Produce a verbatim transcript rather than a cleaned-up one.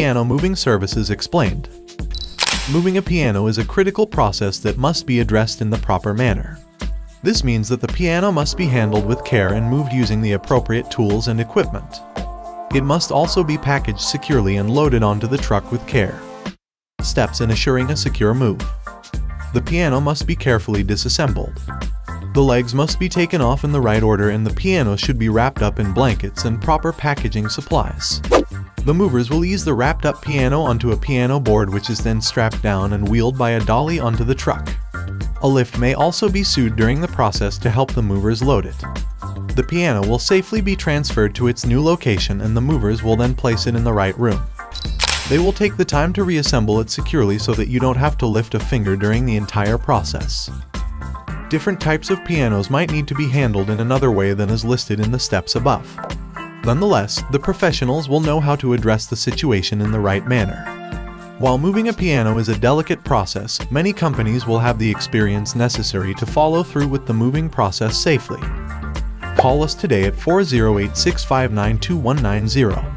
Piano Moving Services explained. Moving a piano is a critical process that must be addressed in the proper manner. This means that the piano must be handled with care and moved using the appropriate tools and equipment. It must also be packaged securely and loaded onto the truck with care. Steps in assuring a secure move. The piano must be carefully disassembled. The legs must be taken off in the right order and the piano should be wrapped up in blankets and proper packaging supplies. The movers will ease the wrapped up piano onto a piano board, which is then strapped down and wheeled by a dolly onto the truck. A lift may also be sued during the process to help the movers load it. The piano will safely be transferred to its new location and the movers will then place it in the right room. They will take the time to reassemble it securely so that you don't have to lift a finger during the entire process. Different types of pianos might need to be handled in another way than is listed in the steps above. Nonetheless, the professionals will know how to address the situation in the right manner. While moving a piano is a delicate process, many companies will have the experience necessary to follow through with the moving process safely. Call us today at four zero eight, six five nine, two one nine zero.